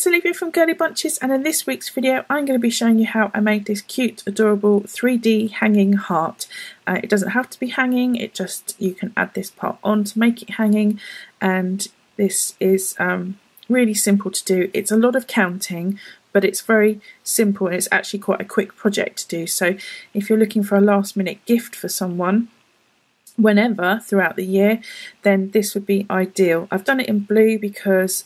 it's Olivia from Girly Bunches, and in this week's video I'm going to be showing you how I made this cute adorable 3D hanging heart. It doesn't have to be hanging, it just, you can add this part on to make it hanging, and this is really simple to do. It's a lot of counting, but it's very simple and it's actually quite a quick project to do. So if you're looking for a last minute gift for someone whenever throughout the year, then this would be ideal. I've done it in blue because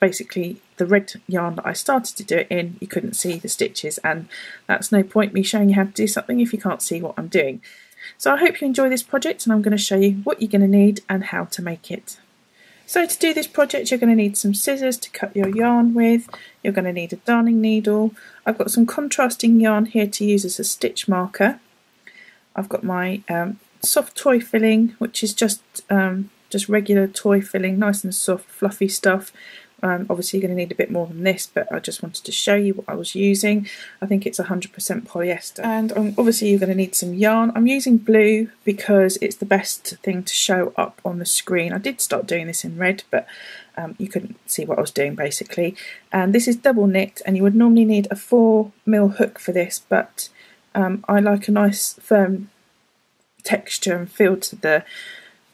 basically the red yarn that I started to do it in, you couldn't see the stitches, and that's no point me showing you how to do something if you can't see what I'm doing. So I hope you enjoy this project, and I'm going to show you what you're going to need and how to make it. So to do this project, you're going to need some scissors to cut your yarn with, you're going to need a darning needle. I've got some contrasting yarn here to use as a stitch marker. I've got my soft toy filling, which is just regular toy filling, nice and soft, fluffy stuff. Obviously you're going to need a bit more than this, but I just wanted to show you what I was using. I think it's 100% polyester. And obviously you're going to need some yarn. I'm using blue because it's the best thing to show up on the screen. I did start doing this in red, but you couldn't see what I was doing basically. And this is double knit, and you would normally need a 4mm hook for this, but I like a nice firm texture and feel to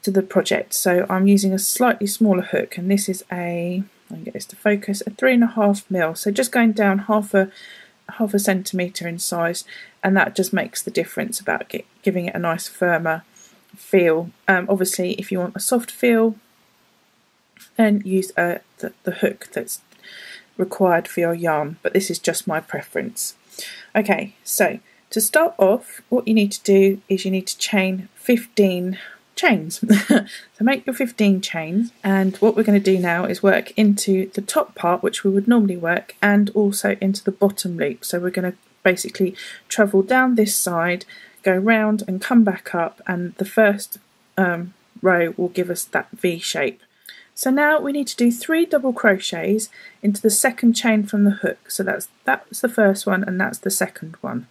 the project, so I'm using a slightly smaller hook, and this is a, I can get this to focus, a 3.5mm, so just going down half a centimetre in size, and that just makes the difference about giving it a nice firmer feel. Obviously if you want a soft feel, then use the hook that's required for your yarn, but this is just my preference. Okay, so to start off, what you need to do is you need to chain 15 chains. So make your 15 chains, and what we're going to do now is work into the top part, which we would normally work, and also into the bottom loop. So we're going to basically travel down this side, go round and come back up, and the first row will give us that V shape. So now we need to do 3 double crochets into the second chain from the hook. So that was the first one, and that's the second one.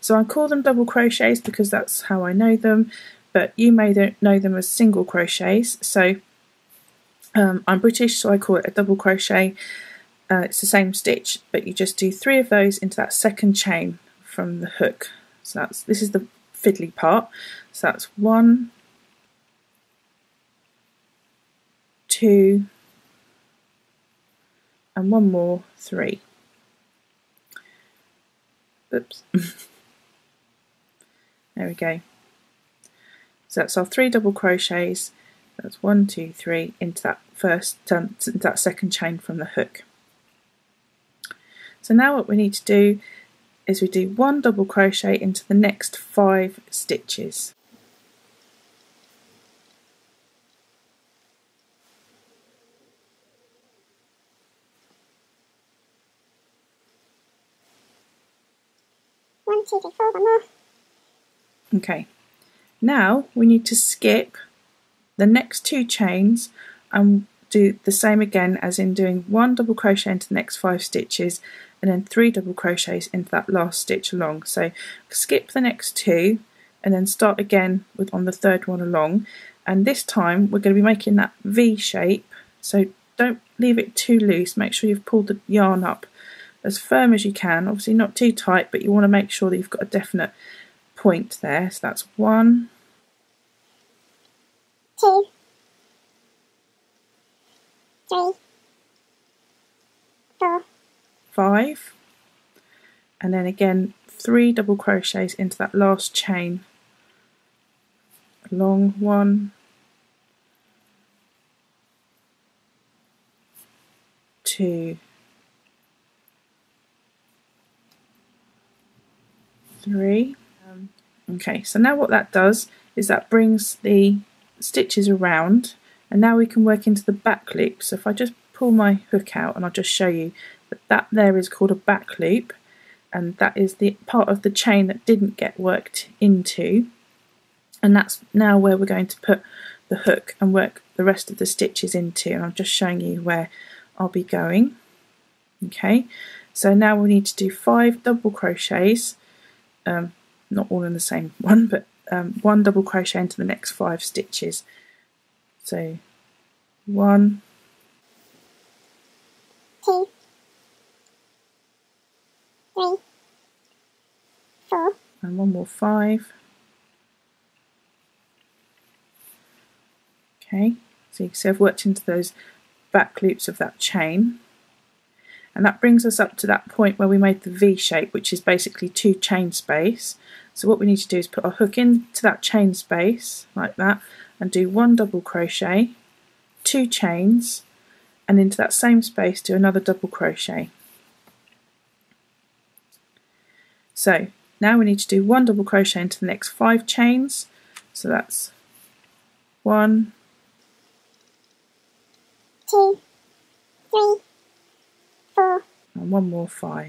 So I call them double crochets because that's how I know them, but you may know them as single crochets. So I'm British, so I call it a double crochet. It's the same stitch, but you just do 3 of those into that second chain from the hook. So this is the fiddly part. So that's 1, 2, and 1 more, 3. Oops. There we go. So that's our 3 double crochets. That's 1, 2, 3 into that second chain from the hook. So now what we need to do is we do 1 double crochet into the next 5 stitches. Okay, now we need to skip the next 2 chains and do the same again, as in doing 1 double crochet into the next 5 stitches, and then 3 double crochets into that last stitch along. So skip the next 2 and then start again with on the 3rd one along, and this time we're going to be making that V shape, so don't leave it too loose, make sure you've pulled the yarn up as firm as you can, obviously not too tight, but you want to make sure that you've got a definite point there. So that's 1, 2, 3, 4, 5, and then again 3 double crochets into that last chain along, 1, 2, 3. Okay, so now what that does is that brings the stitches around, and now we can work into the back loop. So if I just pull my hook out, and I'll just show you that there is called a back loop, and that is the part of the chain that didn't get worked into, and that's now where we're going to put the hook and work the rest of the stitches into, and I'm just showing you where I'll be going. Okay, so now we need to do 5 double crochets, not all in the same one, but 1 double crochet into the next 5 stitches. So 1, 2, and one more 5. Okay, so you can see I've worked into those back loops of that chain, and that brings us up to that point where we made the V shape, which is basically 2 chain space. So what we need to do is put our hook into that chain space like that and do 1 double crochet, 2 chains, and into that same space do another double crochet. So now we need to do 1 double crochet into the next 5 chains, so that's 1, 2, 3, 4, and one more 5.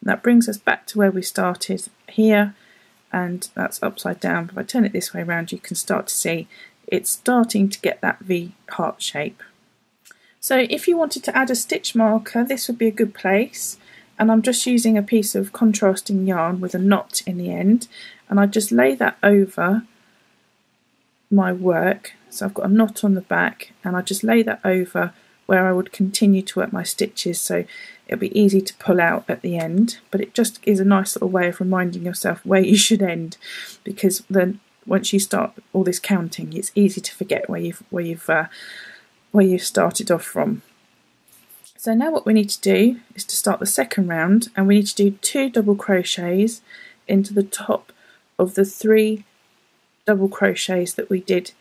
And that brings us back to where we started here, and that's upside down, but if I turn it this way around you can start to see it's starting to get that V heart shape. So if you wanted to add a stitch marker, this would be a good place, and I'm just using a piece of contrasting yarn with a knot in the end, and I just lay that over my work. So I've got a knot on the back and I just lay that over where I would continue to work my stitches, so it'll be easy to pull out at the end, but it just is a nice little way of reminding yourself where you should end, because then once you start all this counting it's easy to forget where you've started off from. So now what we need to do is to start the second round, and we need to do 2 double crochets into the top of the 3 double crochets that we did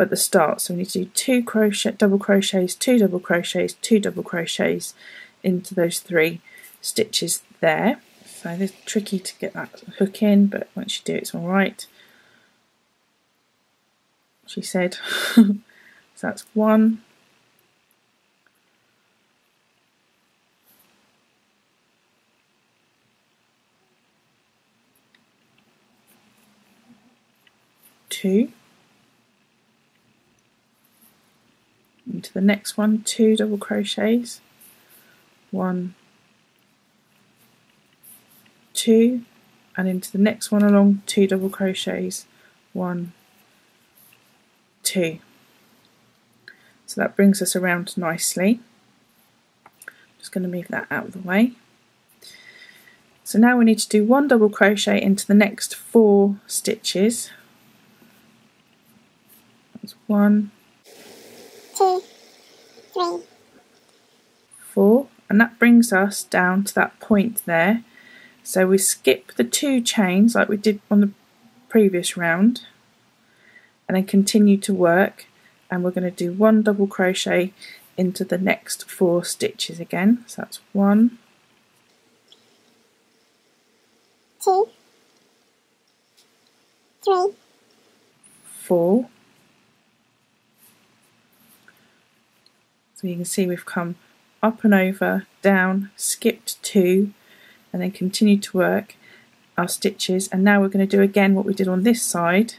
at the start. So we need to do 2 crochet, double crochets, 2 double crochets, 2 double crochets into those 3 stitches there. So it's tricky to get that hook in, but once you do it's all right, she said. So that's 1, 2, into the next one, 2 double crochets, 1, 2, and into the next one along, 2 double crochets, 1, 2. So that brings us around nicely. Just going to move that out of the way. So now we need to do 1 double crochet into the next 4 stitches. That's 1, 2, 3, 4, and that brings us down to that point there. So we skip the 2 chains like we did on the previous round, and then continue to work. And we're going to do 1 double crochet into the next 4 stitches again. So that's 1, 2, 3, 4. So you can see we've come up and over, down, skipped 2, and then continue to work our stitches. And now we're going to do again what we did on this side,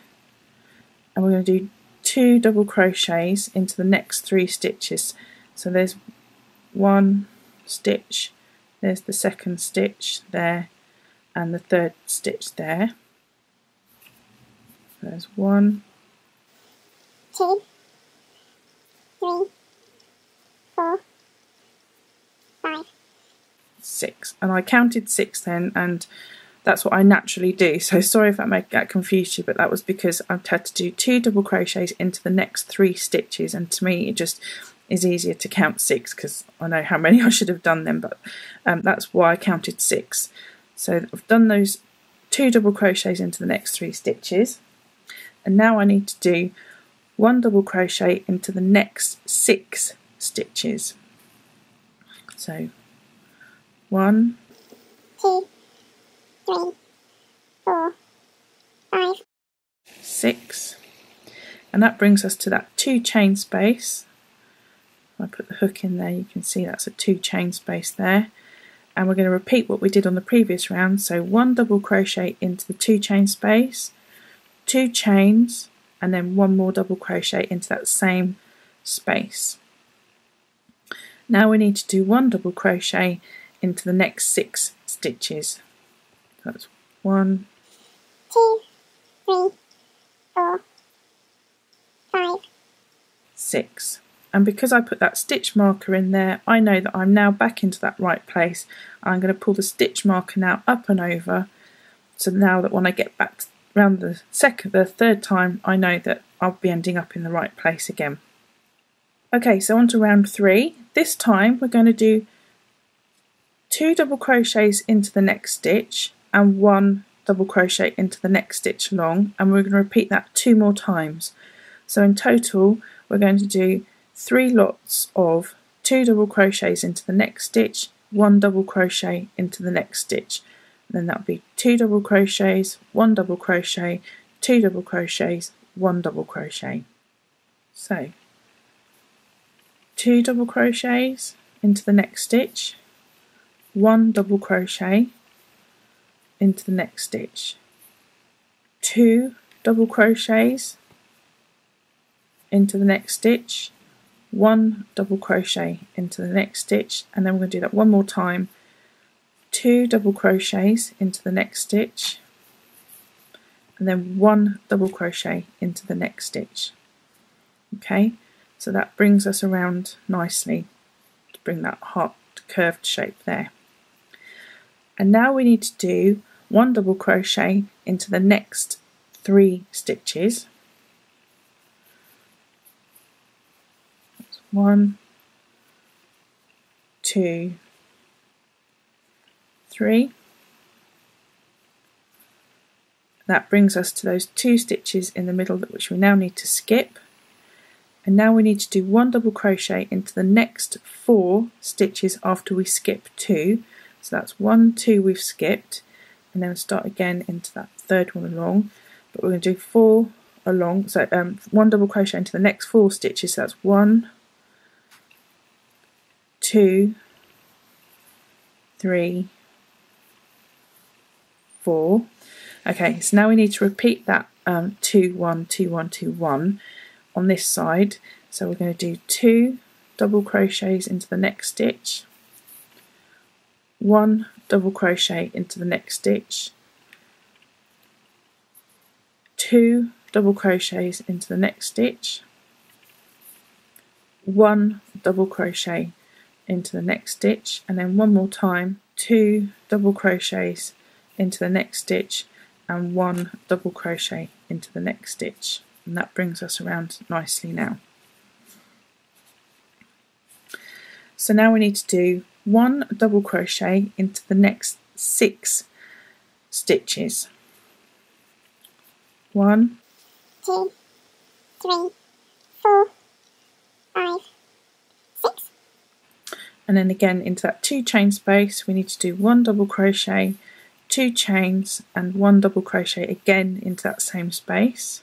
and we're going to do 2 double crochets into the next 3 stitches. So there's 1 stitch, there's the second stitch there, and the third stitch there. There's 1, 2, 3, 4, 5, 6, and I counted 6 then, and that's what I naturally do, so sorry if that confused you, but that was because I've had to do 2 double crochets into the next 3 stitches, and to me it just is easier to count 6 because I know how many I should have done then, but that's why I counted 6. So I've done those 2 double crochets into the next 3 stitches, and now I need to do 1 double crochet into the next 6 stitches. So 1, 2, 3, 4, 5, 6, and that brings us to that 2 chain space. I put the hook in there, you can see that's a 2 chain space there, and we're going to repeat what we did on the previous round. So 1 double crochet into the 2 chain space, 2 chains, and then 1 more double crochet into that same space. Now we need to do 1 double crochet into the next 6 stitches. That's 1, 2, 3, 4, 5, 6. and because I put that stitch marker in there, I know that I'm now back into that right place. I'm going to pull the stitch marker now up and over, so now that when I get back around the third time, I know that I'll be ending up in the right place again. Okay, so on to round 3. This time we're going to do 2 double crochets into the next stitch and 1 double crochet into the next stitch along, and we're going to repeat that 2 more times. So in total we're going to do 3 lots of 2 double crochets into the next stitch, 1 double crochet into the next stitch, and then that'll be 2 double crochets, 1 double crochet, 2 double crochets, 1 double crochet. So 2 double crochets into the next stitch, 1 double crochet into the next stitch, 2 double crochets into the next stitch, 1 double crochet into the next stitch, and then we're going to do that one more time. 2 double crochets into the next stitch, and then 1 double crochet into the next stitch. Okay, so that brings us around nicely to bring that heart curved shape there. And now we need to do 1 double crochet into the next 3 stitches. That's 1, 2, 3. That brings us to those 2 stitches in the middle, which we now need to skip. And now we need to do 1 double crochet into the next 4 stitches after we skip 2. So that's 1, 2 we've skipped, and then start again into that third one along. But we're going to do 4 along, so 1 double crochet into the next 4 stitches. So that's 1, 2, 3, 4. Okay, so now we need to repeat that 2, 1, 2, 1, 2, 1 on this side. So we're going to do 2 double crochets into the next stitch, 1 double crochet into the next stitch, 2 double crochets into the next stitch, 1 double crochet into the next stitch, and then one more time, 2 double crochets into the next stitch and 1 double crochet into the next stitch, and that brings us around nicely now. So now we need to do 1 double crochet into the next 6 stitches. 1, 2, 3, 4, 5, 6. And then again into that 2 chain space we need to do 1 double crochet, 2 chains, and 1 double crochet again into that same space.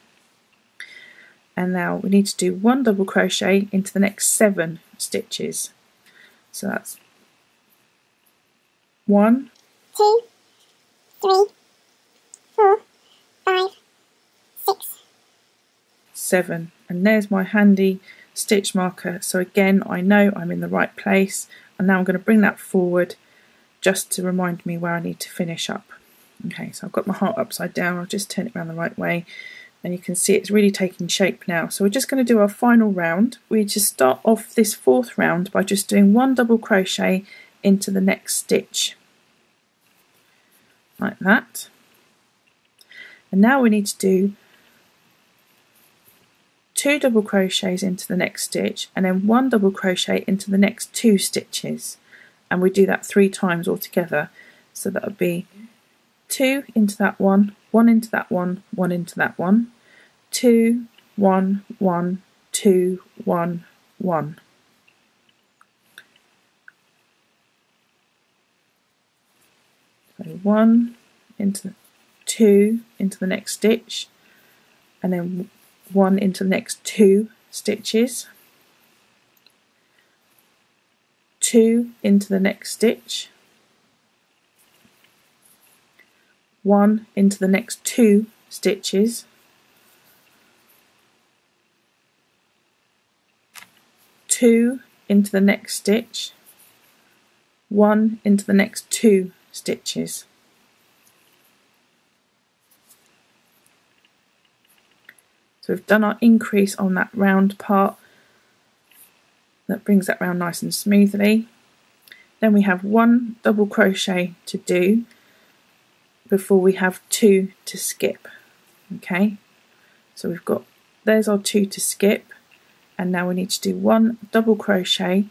And now we need to do 1 double crochet into the next 7 stitches. So that's 1, 2, 3, 4, 5, 6, 7, and there's my handy stitch marker. So again, I know I'm in the right place, and now I'm going to bring that forward just to remind me where I need to finish up. Okay, so I've got my heart upside down. I'll just turn it around the right way, and you can see it's really taking shape now. So we're just going to do our final round. We just start off this 4th round by just doing 1 double crochet into the next stitch, like that. And now we need to do 2 double crochets into the next stitch, and then 1 double crochet into the next 2 stitches, and we do that 3 times altogether. So that would be 2 into that 1, 1 into that 1, 1 into that 1, 2, 1, 1, 2, 1, 1. So 1 into the 2 into the next stitch, and then 1 into the next 2 stitches, 2 into the next stitch, 1 into the next 2 stitches, 2 into the next stitch, 1 into the next 2 stitches. So we've done our increase on that round part, that brings that round nice and smoothly. Then we have one double crochet to do before we have two to skip. Okay, so we've got, there's our two to skip, and now we need to do one double crochet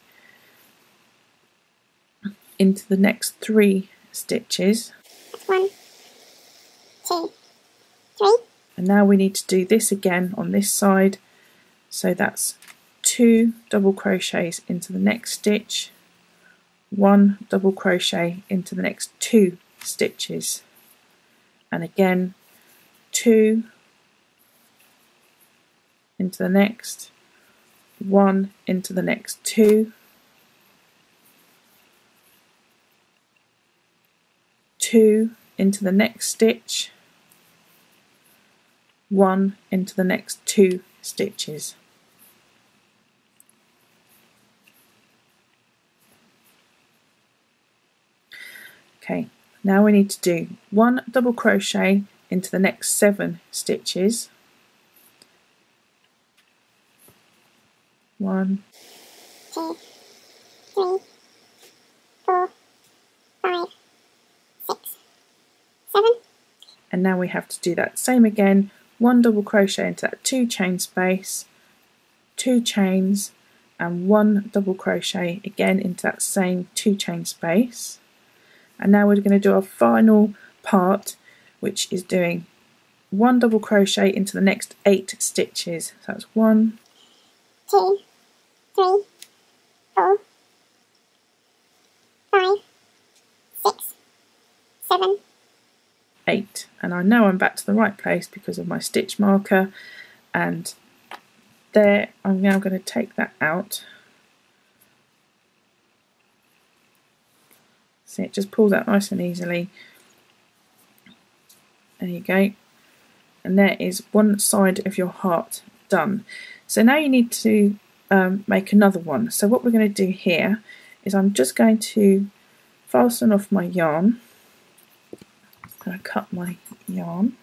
into the next three stitches. 1, 2, 3. And now we need to do this again on this side. So that's two double crochets into the next stitch, one double crochet into the next two stitches, and again two into the next, one into the next two, two into the next stitch, one into the next two stitches. Okay, now we need to do one double crochet into the next seven stitches. 1, 2, 3, 4, 5, 6, 7. And now we have to do that same again. One double crochet into that two chain space, two chains, and one double crochet again into that same two chain space. And now we're going to do our final part, which is doing one double crochet into the next eight stitches. So that's 1, 2, 3, 4, 5, 6, 7, 8. And I know I'm back to the right place because of my stitch marker, and there I'm now going to take that out. See, it just pulls out nice and easily. There you go, and there is one side of your heart done. So now you need to make another one. So what we're going to do here is I'm just going to fasten off my yarn. I'm going to cut my yarn.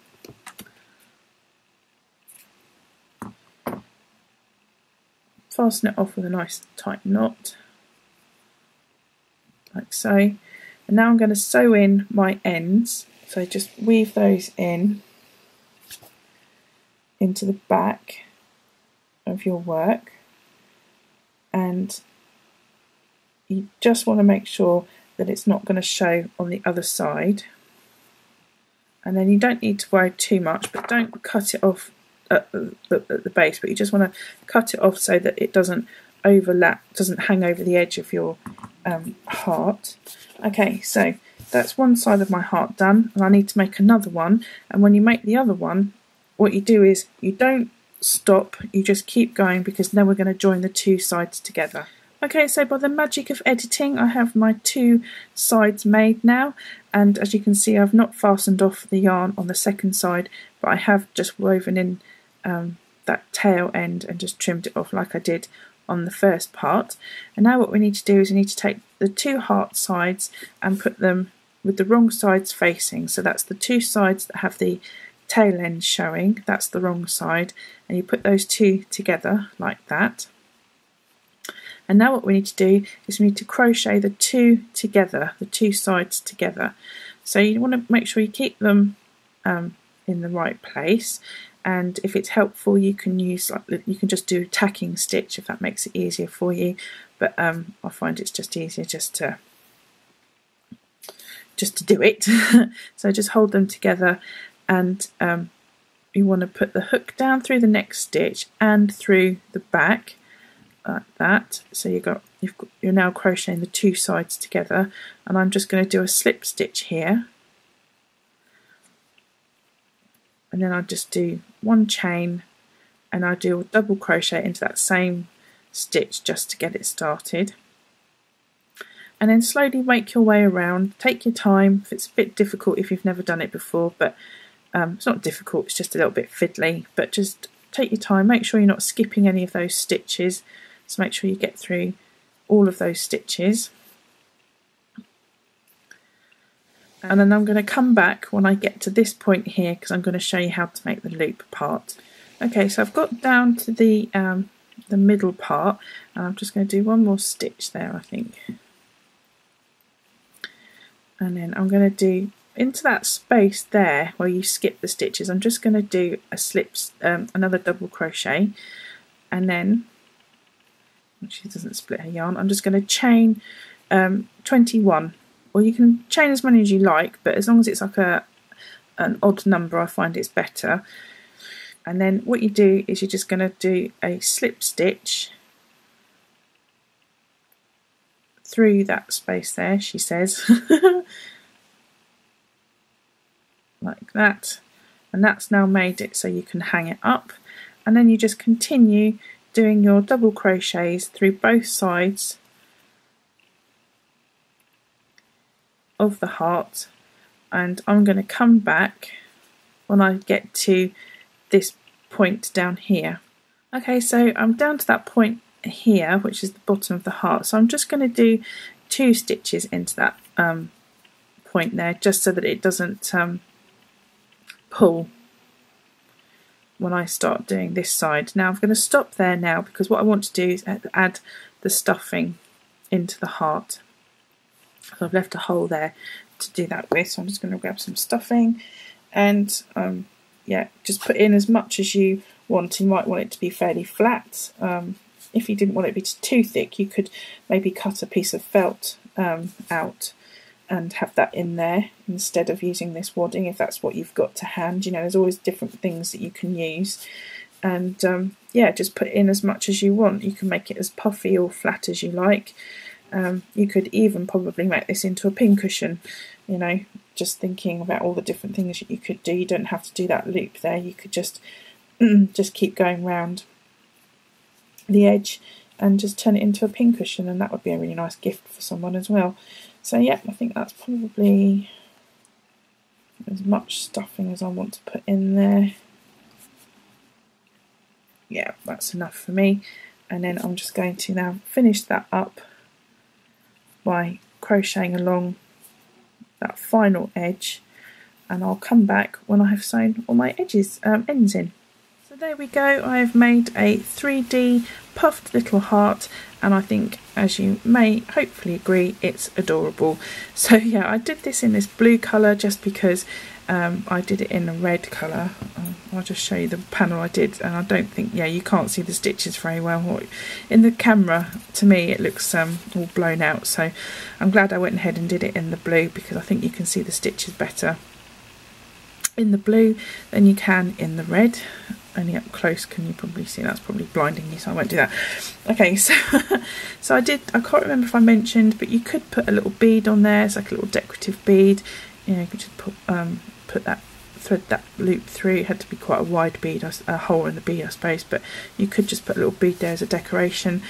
Fasten it off with a nice tight knot, like so. And now I'm going to sew in my ends. So just weave those in into the back of your work, and you just want to make sure that it's not going to show on the other side. And then you don't need to worry too much, but don't cut it off at the base, but you just want to cut it off so that it doesn't overlap, doesn't hang over the edge of your heart. Okay, so that's one side of my heart done, and I need to make another one. And when you make the other one, what you do is you don't stop, you just keep going, because now we're going to join the two sides together. Okay, so by the magic of editing, I have my two sides made now, and as you can see, I've not fastened off the yarn on the second side, but I have just woven in that tail end and just trimmed it off like I did on the first part. And now what we need to do is we need to take the two heart sides and put them with the wrong sides facing. So that's the two sides that have the tail end showing, that's the wrong side, and you put those two together like that. And now what we need to do is we need to crochet the two together, the two sides together. So you want to make sure you keep them in the right place, and if it's helpful you can use, like, you can just do a tacking stitch if that makes it easier for you, but I find it's just easier just to do it. So just hold them together, and you want to put the hook down through the next stitch and through the back like that. So you're now crocheting the two sides together, and I'm just going to do a slip stitch here, and then I just do one chain and I do a double crochet into that same stitch just to get it started. And then slowly make your way around, take your time. If it's a bit difficult if you've never done it before, but it's not difficult, it's just a little bit fiddly, but just take your time, make sure you're not skipping any of those stitches, so make sure you get through all of those stitches. And then I'm going to come back when I get to this point here, because I'm going to show you how to make the loop part. Okay, so I've got down to the the middle part, and I'm just going to do one more stitch there, I think. And then I'm going to do into that space there where you skip the stitches, I'm just going to do a slip, another double crochet, and then she doesn't split her yarn. I'm just going to chain 21, or you can chain as many as you like, but as long as it's like an odd number, I find it's better. And then what you do is you're just going to do a slip stitch through that space there, she says, like that, and that's now made it so you can hang it up. And then you just continue doing your double crochets through both sides of the heart. And I'm going to come back when I get to this point down here. Okay, so I'm down to that point here, which is the bottom of the heart, so I'm just going to do 2 stitches into that point there, just so that it doesn't pull when I start doing this side. Now I'm going to stop there now, because what I want to do is add the stuffing into the heart. So I've left a hole there to do that with, so I'm just going to grab some stuffing and yeah, just put in as much as you want. You might want it to be fairly flat. If you didn't want it to be too thick, you could maybe cut a piece of felt out and have that in there instead of using this wadding, if that's what you've got to hand. You know, there's always different things that you can use, and yeah, just put in as much as you want. You can make it as puffy or flat as you like. You could even probably make this into a pincushion, you know, just thinking about all the different things that you could do. You don't have to do that loop there, you could just keep going round the edge and just turn it into a pincushion, and that would be a really nice gift for someone as well. So yeah, I think that's probably as much stuffing as I want to put in there. Yeah, that's enough for me. And then I'm just going to now finish that up by crocheting along that final edge, and I'll come back when I have sewn all my edges ends in. So there we go, I have made a 3D puffed little heart, and I think, as you may hopefully agree, it's adorable. So yeah, I did this in this blue colour just because I did it in a red colour. I'll just show you the panel I did, and I don't think, yeah, you can't see the stitches very well in the camera. To me it looks all blown out, so I'm glad I went ahead and did it in the blue, because I think you can see the stitches better in the blue than you can in the red. Only up close can you probably see, that's probably blinding you, so I won't do that. Okay, so I can't remember if I mentioned, but you could put a little bead on there. It's like a little decorative bead, you know, you could just put that thread, that loop through. It had to be quite a wide bead, a hole in the bead I suppose, but you could just put a little bead there as a decoration,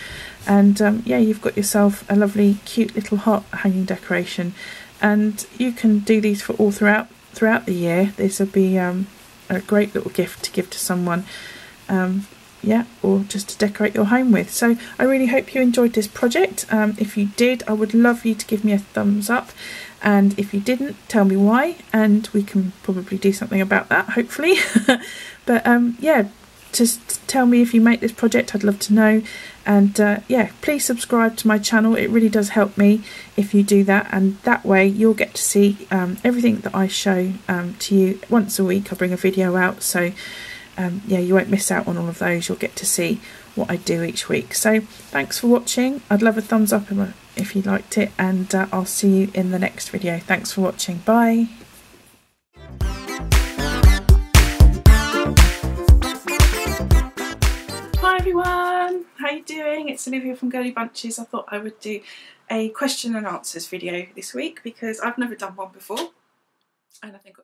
and yeah, you've got yourself a lovely cute little heart hanging decoration. And you can do these for all throughout the year. This will be a great little gift to give to someone, yeah, or just to decorate your home with. So I really hope you enjoyed this project. If you did, I would love you to give me a thumbs up, and if you didn't, tell me why, and we can probably do something about that, hopefully. But yeah, just tell me if you make this project, I'd love to know. And yeah, please subscribe to my channel, it really does help me if you do that, and that way you'll get to see everything that I show to you. Once a week I bring a video out, so yeah, you won't miss out on all of those, you'll get to see what I do each week. So thanks for watching, I'd love a thumbs up if you liked it, and I'll see you in the next video. Thanks for watching, bye. Everyone, how you doing? It's Olivia from Girly Bunches. I thought I would do a question and answers video this week because I've never done one before, and I think